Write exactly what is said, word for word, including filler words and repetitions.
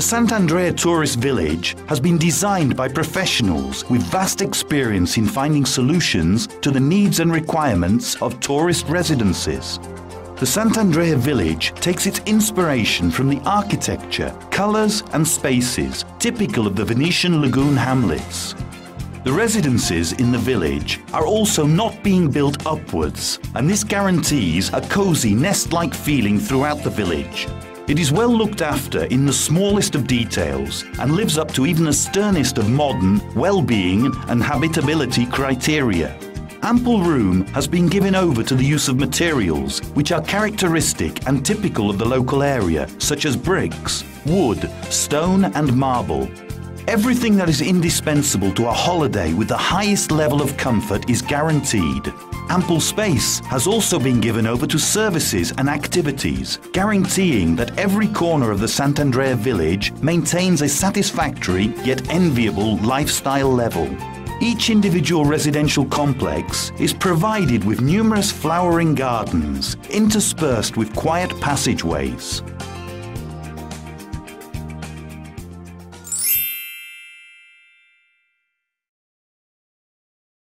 The Sant'Andrea tourist village has been designed by professionals with vast experience in finding solutions to the needs and requirements of tourist residences. The Sant'Andrea village takes its inspiration from the architecture, colours and spaces typical of the Venetian lagoon hamlets. The residences in the village are also not being built upwards, and this guarantees a cosy, nest-like feeling throughout the village. It is well looked after in the smallest of details and lives up to even the sternest of modern well-being and habitability criteria. Ample room has been given over to the use of materials which are characteristic and typical of the local area, such as bricks, wood, stone and marble. Everything that is indispensable to a holiday with the highest level of comfort is guaranteed. Ample space has also been given over to services and activities, guaranteeing that every corner of the Sant'Andrea village maintains a satisfactory yet enviable lifestyle level. Each individual residential complex is provided with numerous flowering gardens, interspersed with quiet passageways.